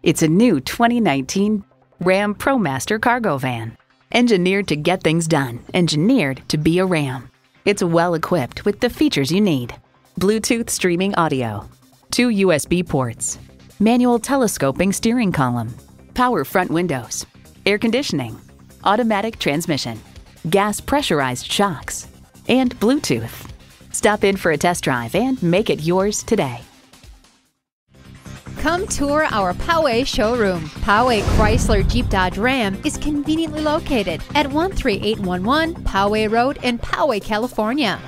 It's a new 2019 Ram ProMaster cargo van. Engineered to get things done, engineered to be a Ram. It's well equipped with the features you need. Bluetooth streaming audio, 2 USB ports, manual telescoping steering column, power front windows, air conditioning, automatic transmission, gas pressurized shocks, and Bluetooth. Stop in for a test drive and make it yours today. Come tour our Poway showroom. Poway Chrysler Jeep Dodge Ram is conveniently located at 13811 Poway Road in Poway, California.